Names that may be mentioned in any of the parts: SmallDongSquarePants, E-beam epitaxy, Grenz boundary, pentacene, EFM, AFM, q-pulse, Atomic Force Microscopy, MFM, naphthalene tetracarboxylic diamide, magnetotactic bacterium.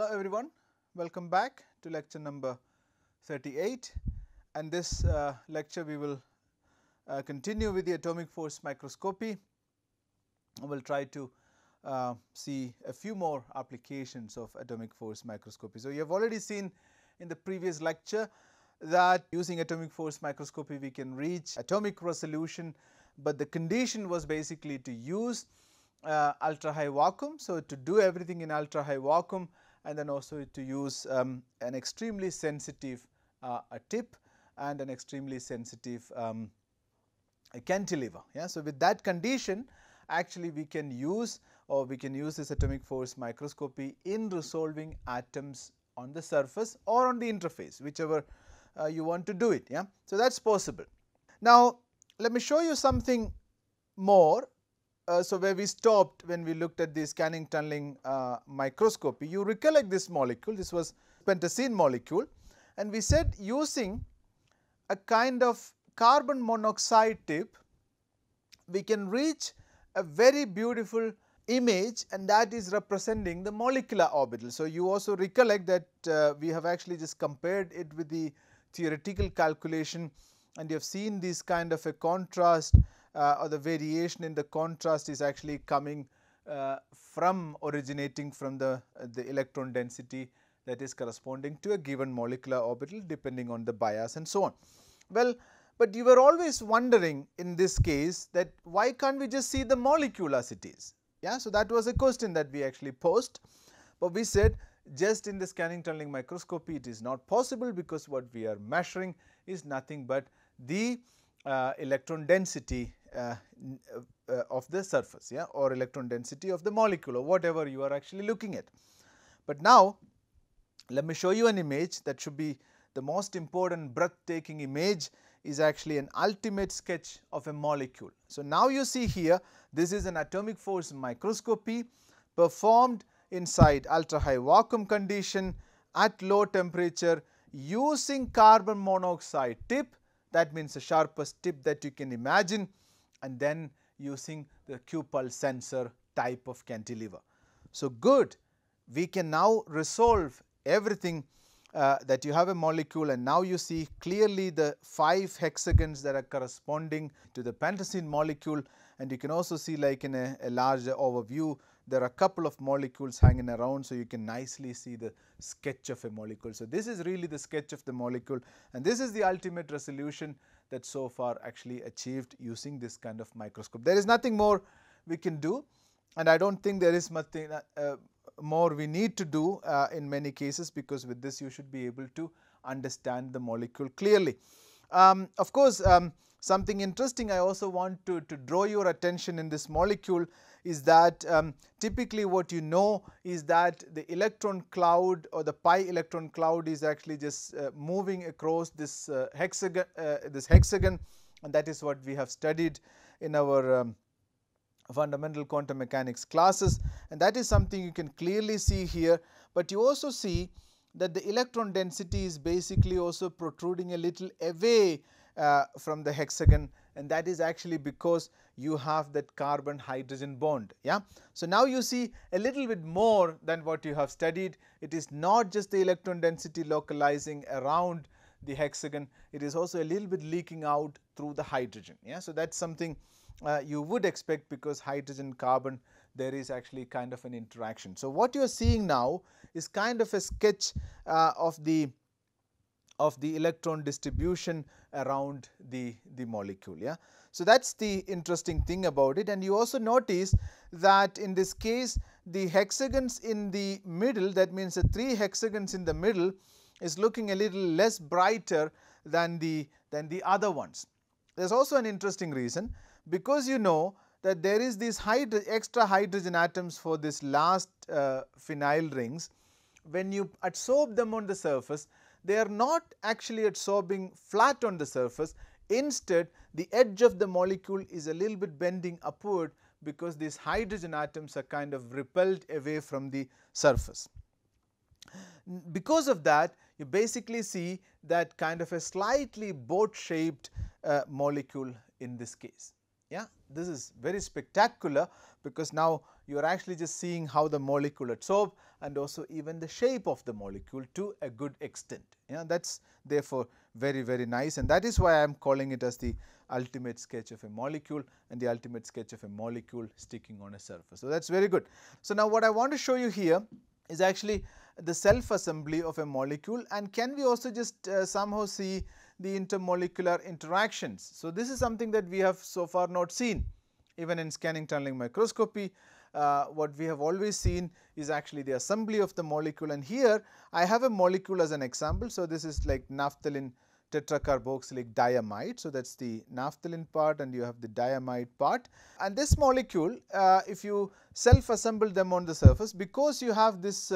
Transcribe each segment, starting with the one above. Hello everyone, welcome back to lecture number 38, and this lecture we will continue with the atomic force microscopy. We will try to see a few more applications of atomic force microscopy. So, you have already seen in the previous lecture that using atomic force microscopy we can reach atomic resolution, but the condition was basically to use ultra high vacuum. So, to do everything in ultra high vacuum, and then also to use an extremely sensitive tip and an extremely sensitive a cantilever. Yeah. So, with that condition actually we can use, or we can use this atomic force microscopy in resolving atoms on the surface or on the interface, whichever you want to do it. Yeah. So, that is possible. Now, let me show you something more. So, where we stopped when we looked at the scanning tunneling microscopy, you recollect this molecule, this was pentacene molecule, and we said using a kind of carbon monoxide tip, we can reach a very beautiful image, and that is representing the molecular orbital. So, you also recollect that we have actually just compared it with the theoretical calculation, and you have seen this kind of a contrast. Or the variation in the contrast is actually coming originating from the electron density that is corresponding to a given molecular orbital depending on the bias and so on. Well, but you were always wondering in this case that why can't we just see the molecule as it is? Yeah, so that was a question that we actually posed, but we said just in the scanning tunneling microscopy it is not possible, because what we are measuring is nothing but the electron density of the surface, yeah, or electron density of the molecule, or whatever you are actually looking at. But now, let me show you an image that should be the most important, breathtaking image, is actually an ultimate sketch of a molecule. So, now you see here, this is an atomic force microscopy performed inside ultra high vacuum condition at low temperature using carbon monoxide tip. That means the sharpest tip that you can imagine, and then using the q-pulse sensor type of cantilever. So, good, we can now resolve everything that you have a molecule, and now you see clearly the 5 hexagons that are corresponding to the pentacene molecule, and you can also see like in a larger overview there are a couple of molecules hanging around, so you can nicely see the sketch of a molecule. So, this is really the sketch of the molecule, and this is the ultimate resolution that so far actually achieved using this kind of microscope. There is nothing more we can do, and I do not think there is much more we need to do in many cases, because with this you should be able to understand the molecule clearly. Of course, something interesting I also want to draw your attention in this molecule is that typically what you know is that the electron cloud or the pi electron cloud is actually just moving across this hexagon, and that is what we have studied in our fundamental quantum mechanics classes, and that is something you can clearly see here. But you also see that the electron density is basically also protruding a little away from the hexagon, and that is actually because you have that carbon hydrogen bond. Yeah. So, now you see a little bit more than what you have studied. It is not just the electron density localizing around the hexagon, it is also a little bit leaking out through the hydrogen. Yeah. So, that is something you would expect, because hydrogen carbon there is actually kind of an interaction. So, what you are seeing now is kind of a sketch of the electron distribution around the molecule. Yeah. So, that is the interesting thing about it, and you also notice that in this case the hexagons in the middle, that means the 3 hexagons in the middle, is looking a little less brighter than the other ones. There is also an interesting reason, because you know that there is these extra hydrogen atoms for this last phenyl rings. When you adsorb them on the surface, they are not actually adsorbing flat on the surface. Instead, the edge of the molecule is a little bit bending upward, because these hydrogen atoms are kind of repelled away from the surface. Because of that, you basically see that kind of a slightly boat shaped molecule in this case. Yeah, this is very spectacular because now you are actually just seeing how the molecule adsorbs and also even the shape of the molecule to a good extent. Yeah, that is therefore very, very nice, and that is why I am calling it as the ultimate sketch of a molecule and the ultimate sketch of a molecule sticking on a surface. So, that is very good. So, now what I want to show you here is actually the self assembly of a molecule, and can we also just somehow see the intermolecular interactions. So, this is something that we have so far not seen even in scanning tunneling microscopy. What we have always seen is actually the assembly of the molecule, and here I have a molecule as an example. So, this is like naphthalene tetracarboxylic diamide. So, that is the naphthalene part and you have the diamide part, and this molecule if you self assemble them on the surface, because you have this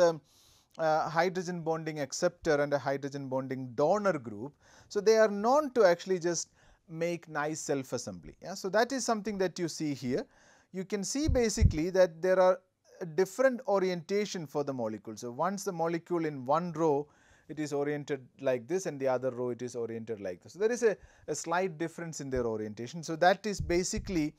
hydrogen bonding acceptor and a hydrogen bonding donor group. So, they are known to actually just make nice self assembly. Yeah? So, that is something that you see here. You can see basically that there are a different orientation for the molecule. So, once the molecule in one row it is oriented like this, and the other row it is oriented like this. So, there is a slight difference in their orientation. So, that is basically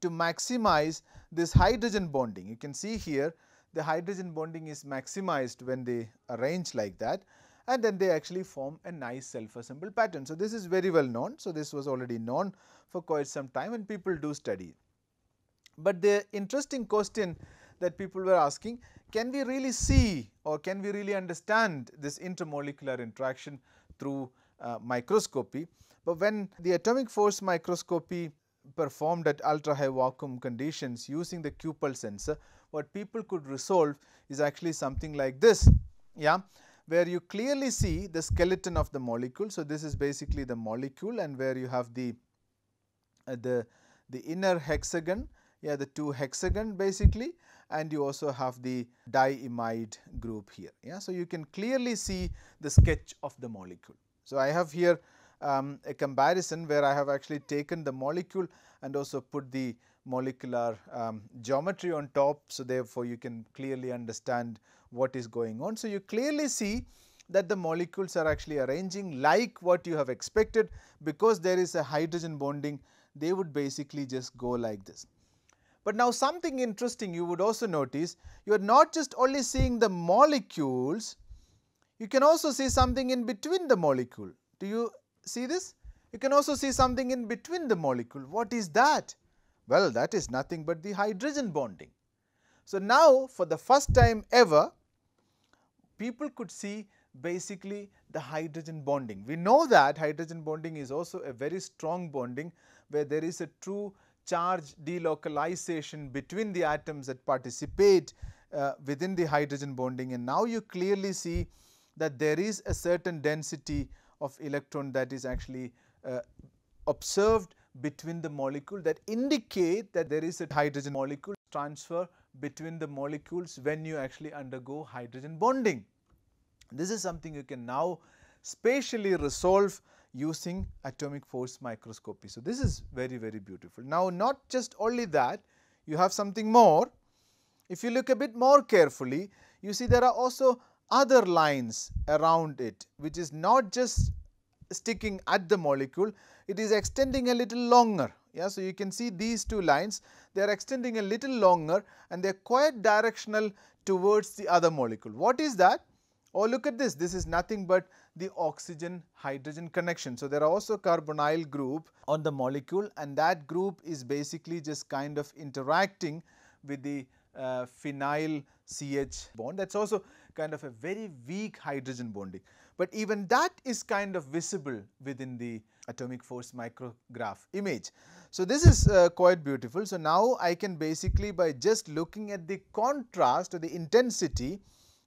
to maximize this hydrogen bonding. You can see here the hydrogen bonding is maximized when they arrange like that, and then they actually form a nice self assembled pattern. So, this is very well known. So, this was already known for quite some time and people do study. But the interesting question that people were asking, can we really see or can we really understand this intermolecular interaction through microscopy? But when the atomic force microscopy performed at ultra high vacuum conditions using the q-pulse sensor, what people could resolve is actually something like this, yeah, where you clearly see the skeleton of the molecule. So, this is basically the molecule, and where you have the inner hexagon, yeah, the two hexagon basically, and you also have the diimide group here. Yeah, so you can clearly see the sketch of the molecule. So, I have here a comparison where I have actually taken the molecule and also put the molecular geometry on top. So, therefore, you can clearly understand what is going on. So, you clearly see that the molecules are actually arranging like what you have expected, because there is a hydrogen bonding, they would basically just go like this. But now something interesting you would also notice, you are not just only seeing the molecules, you can also see something in between the molecule. Do you see this? You can also see something in between the molecule. What is that? Well, that is nothing but the hydrogen bonding. So, now for the first time ever, people could see basically the hydrogen bonding. We know that hydrogen bonding is also a very strong bonding where there is a true charge delocalization between the atoms that participate within the hydrogen bonding, and now you clearly see that there is a certain density of electron that is actually observed between the molecule, that indicate that there is a hydrogen molecule transfer between the molecules when you actually undergo hydrogen bonding. This is something you can now spatially resolve using atomic force microscopy. So, this is very, very beautiful. Now, not just only that, you have something more. If you look a bit more carefully, you see there are also other lines around it, which is not just sticking at the molecule, it is extending a little longer. Yeah, so you can see these two lines, they are extending a little longer and they are quite directional towards the other molecule. What is that? Oh, look at this, this is nothing but the oxygen hydrogen connection. So, there are also carbonyl group on the molecule, and that group is basically just kind of interacting with the phenyl CH bond. That is also kind of a very weak hydrogen bonding. But even that is kind of visible within the atomic force micrograph image. So, this is quite beautiful. So, now I can basically by just looking at the contrast or the intensity.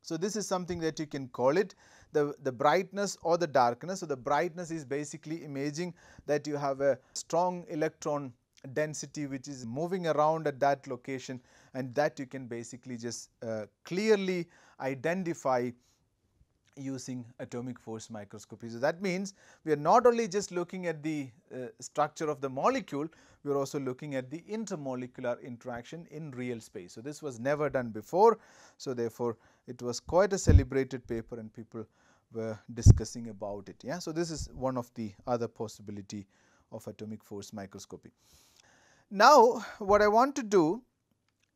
So, this is something that you can call it the brightness or the darkness. So, the brightness is basically imaging that you have a strong electron density which is moving around at that location, and that you can basically just clearly identify using atomic force microscopy. So, that means we are not only just looking at the structure of the molecule, we are also looking at the intermolecular interaction in real space. So, this was never done before. So, therefore, it was quite a celebrated paper and people were discussing about it. Yeah. So, this is one of the other possibility of atomic force microscopy. Now what I want to do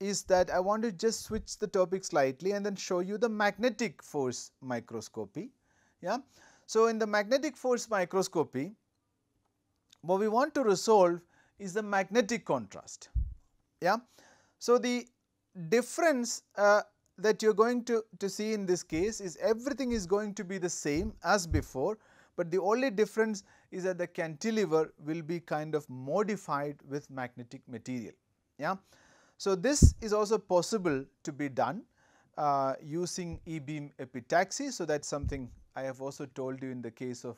is that I want to just switch the topic slightly and then show you the magnetic force microscopy. Yeah. So, in the magnetic force microscopy, what we want to resolve is the magnetic contrast. Yeah. So, the difference that you are going to see in this case is everything is going to be the same as before, but the only difference is that the cantilever will be kind of modified with magnetic material. Yeah. So, this is also possible to be done using E-beam epitaxy. So, that is something I have also told you in the case of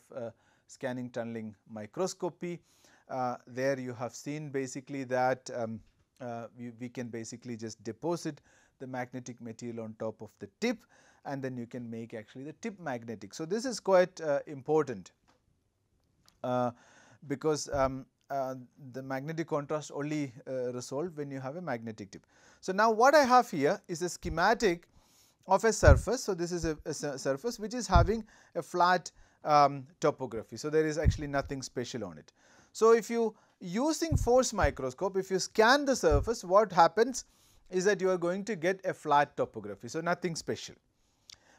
scanning tunneling microscopy. There you have seen basically that we can basically just deposit the magnetic material on top of the tip, and then you can make actually the tip magnetic. So, this is quite important because the magnetic contrast only resolved when you have a magnetic tip. So, now what I have here is a schematic of a surface. So, this is a surface which is having a flat topography. So, there is actually nothing special on it. So, if you using force microscope, if you scan the surface, what happens is that you are going to get a flat topography. So, nothing special.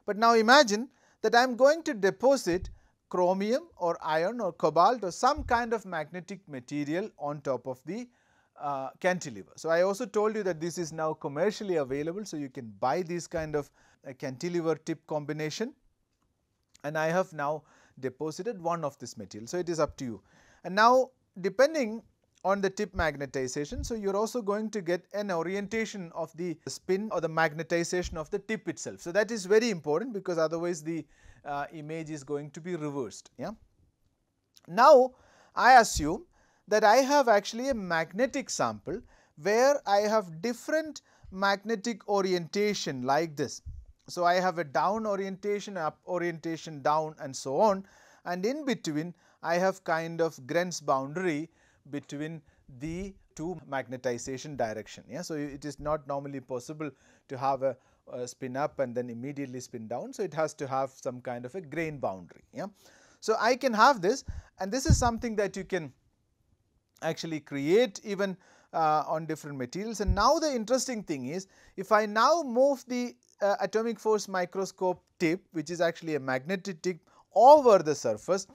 But now imagine that I am going to deposit chromium or iron or cobalt or some kind of magnetic material on top of the cantilever. So, I also told you that this is now commercially available. So, you can buy this kind of cantilever tip combination, and I have now deposited one of this material. So, it is up to you. And now depending on the tip magnetization, so you are also going to get an orientation of the spin or the magnetization of the tip itself. So, that is very important because otherwise the image is going to be reversed. Yeah. Now, I assume that I have actually a magnetic sample where I have different magnetic orientation like this. So, I have a down orientation, up orientation, down and so on, and in between I have kind of Grenz boundary between the two magnetization direction. Yeah. So, it is not normally possible to have a spin up and then immediately spin down. So, it has to have some kind of a grain boundary. Yeah. So, I can have this, and this is something that you can actually create even on different materials. And now the interesting thing is, if I now move the atomic force microscope tip, which is actually a magnetic tip, over the surface,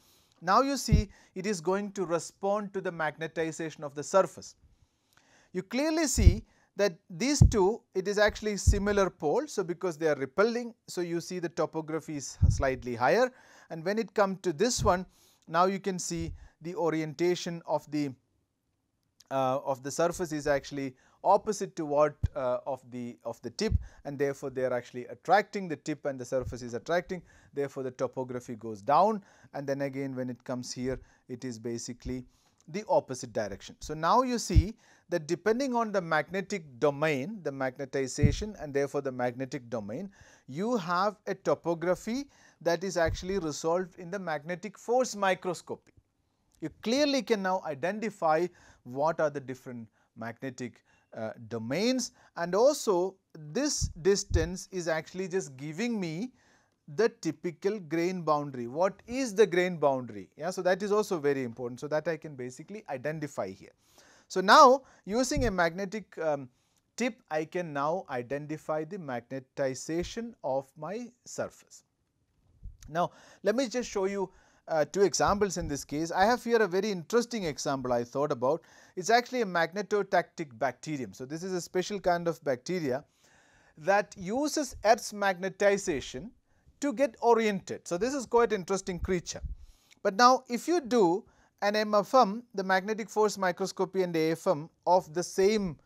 now you see it is going to respond to the magnetization of the surface. You clearly see that these two, it is actually similar poles. So, because they are repelling, so you see the topography is slightly higher, and when it comes to this one, now you can see the orientation of the surface is actually opposite to what of the tip, and therefore, they are actually attracting, the tip and the surface is attracting, therefore, the topography goes down, and then again when it comes here, it is basically the opposite direction. So, now you see that depending on the magnetic domain, the magnetization and therefore, the magnetic domain, you have a topography that is actually resolved in the magnetic force microscopy. You clearly can now identify what are the different magnetic domains, and also this distance is actually just giving me the typical grain boundary. What is the grain boundary? Yeah, so that is also very important. So, that I can basically identify here. So, now using a magnetic tip, I can now identify the magnetization of my surface. Now, let me just show you two examples in this case. I have here a very interesting example I thought about. It is actually a magnetotactic bacterium. So, this is a special kind of bacteria that uses Earth's magnetization to get oriented. So, this is quite interesting creature. But now, if you do an MFM, the magnetic force microscopy and EFM of the same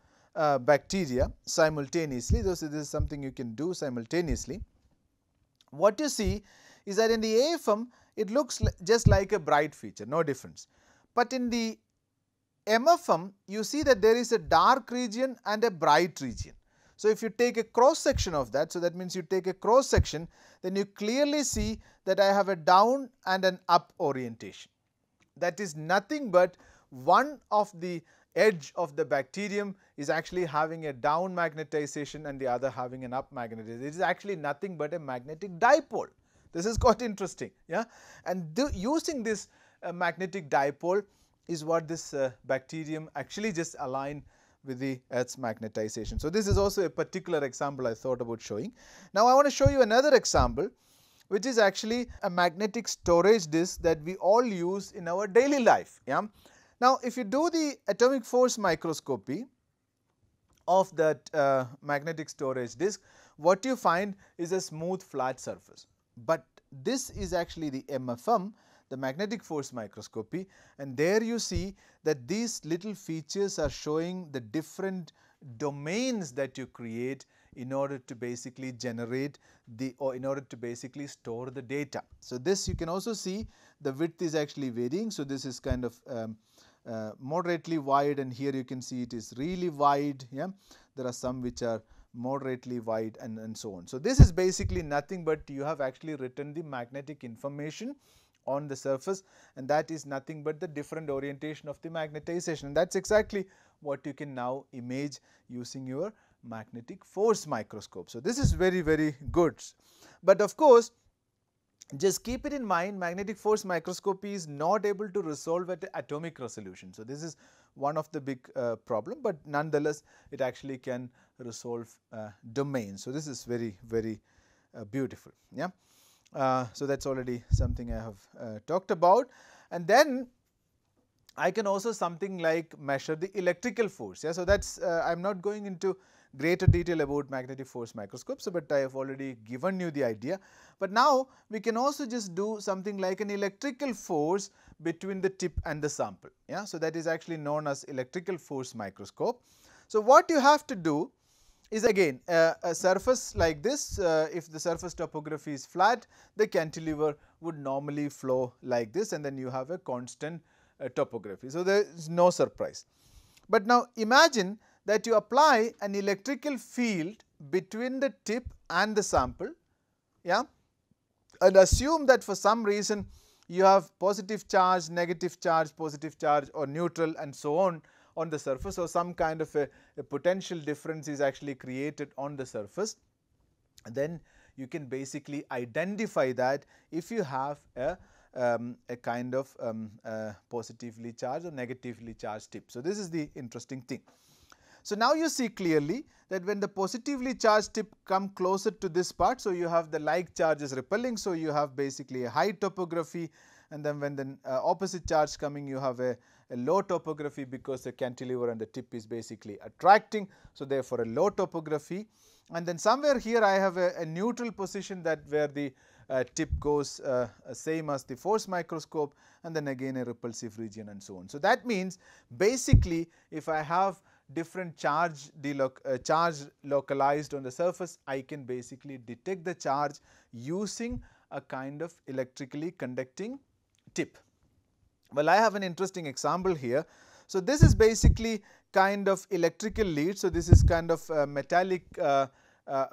bacteria simultaneously, so this is something you can do simultaneously. What you see is that in the AFM, it looks just like a bright feature, no difference. But in the MFM, you see that there is a dark region and a bright region. So, if you take a cross section of that, so that means you take a cross section, then you clearly see that I have a down and an up orientation. That is nothing but one of the edge of the bacterium is actually having a down magnetization and the other having an up magnetization. It is actually nothing but a magnetic dipole. This is quite interesting, yeah. And using this magnetic dipole, is what this bacterium actually just align with the Earth's magnetization. So, this is also a particular example I thought about showing. Now, I want to show you another example, which is actually a magnetic storage disk that we all use in our daily life. Yeah. Now, if you do the atomic force microscopy of that magnetic storage disk, what you find is a smooth flat surface, but this is actually the MFM, the magnetic force microscopy, and there you see that these little features are showing the different domains that you create in order to basically generate the or in order to basically store the data. So, this you can also see the width is actually varying. So, this is kind of moderately wide, and here you can see it is really wide, yeah. There are some which are moderately wide and so on. So, this is basically nothing but you have actually written the magnetic information on the surface, and that is nothing but the different orientation of the magnetization, and that is exactly what you can now image using your magnetic force microscope. So, this is very, very good, but of course, just keep it in mind, magnetic force microscopy is not able to resolve at atomic resolution. So, this is one of the big problem, but nonetheless it actually can resolve domains. So, this is very, very beautiful. Yeah. So, that is already something I have talked about, and then I can also something like measure the electrical force. Yeah. So, that is I am not going into greater detail about magnetic force microscopes, but I have already given you the idea. But now, we can also just do something like an electrical force between the tip and the sample. Yeah. So, that is actually known as electrical force microscope. So, what you have to do is again a surface like this, if the surface topography is flat, the cantilever would normally flow like this, and then you have a constant topography. So, there is no surprise. But now, imagine that you apply an electrical field between the tip and the sample, yeah, and assume that for some reason you have positive charge, negative charge, positive charge or neutral and so on the surface, or some kind of a potential difference is actually created on the surface, then you can basically identify that if you have a kind of positively charged or negatively charged tip. So, this is the interesting thing. So, now you see clearly that when the positively charged tip come closer to this part, so you have the like charges repelling, so you have basically a high topography, and then when the opposite charge coming, you have a low topography because the cantilever and the tip is basically attracting. So, therefore, a low topography, and then somewhere here I have a neutral position that where the tip goes same as the force microscope, and then again a repulsive region and so on. So, that means basically if I have different charge localized on the surface, I can basically detect the charge using a kind of electrically conducting tip. Well, I have an interesting example here. So, this is basically kind of electrical lead. So, this is kind of metallic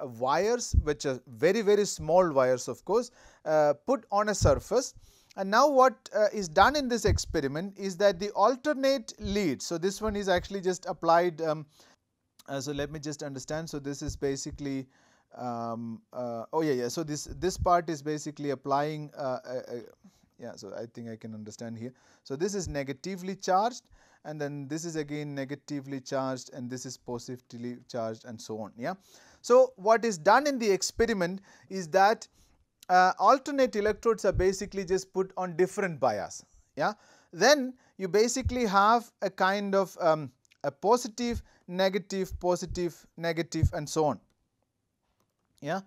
wires, which are very, very small wires of course, put on a surface. And now, what is done in this experiment is that the alternate lead. So, this one is actually just applied. So, let me just understand. So, this is basically So, this part is basically applying So, I think I can understand here. So, this is negatively charged, and then this is again negatively charged, and this is positively charged and so on. Yeah. So, what is done in the experiment is that alternate electrodes are basically just put on different bias. Yeah. Then you basically have a kind of a positive, negative and so on. Yeah.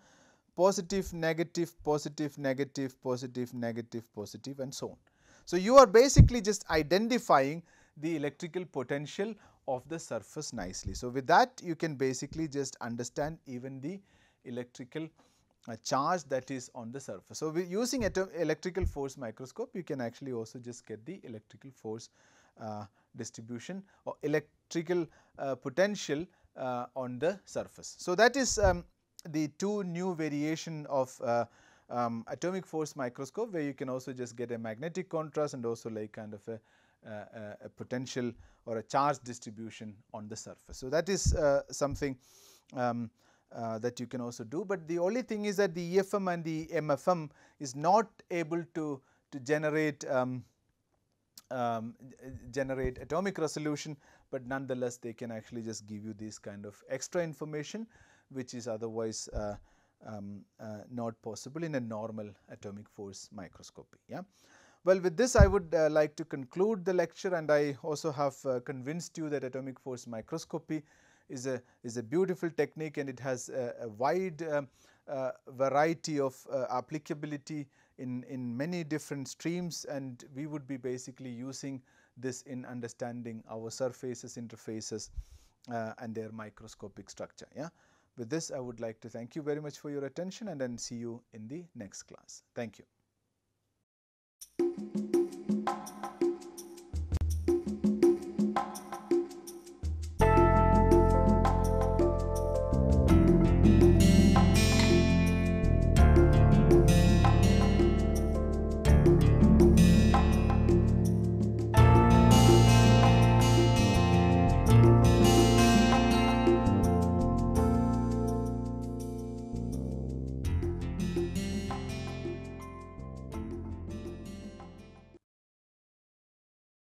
Positive, negative, and so on. So, you are basically just identifying the electrical potential of the surface nicely. So, with that you can basically just understand even the electrical charge that is on the surface. So, using electrical force microscope, you can actually also just get the electrical force distribution or electrical potential on the surface. So, that is the two new variation of atomic force microscope, where you can also just get a magnetic contrast and also like kind of a potential or a charge distribution on the surface. So, that is something that you can also do, but the only thing is that the EFM and the MFM is not able to generate generate atomic resolution, but nonetheless they can actually just give you this kind of extra information which is otherwise not possible in a normal atomic force microscopy. Yeah. Well, with this I would like to conclude the lecture, and I also have convinced you that atomic force microscopy is a beautiful technique, and it has a wide variety of applicability in many different streams, and we would be basically using this in understanding our surfaces, interfaces and their microscopic structure. Yeah. With this I would like to thank you very much for your attention, and then see you in the next class. Thank you.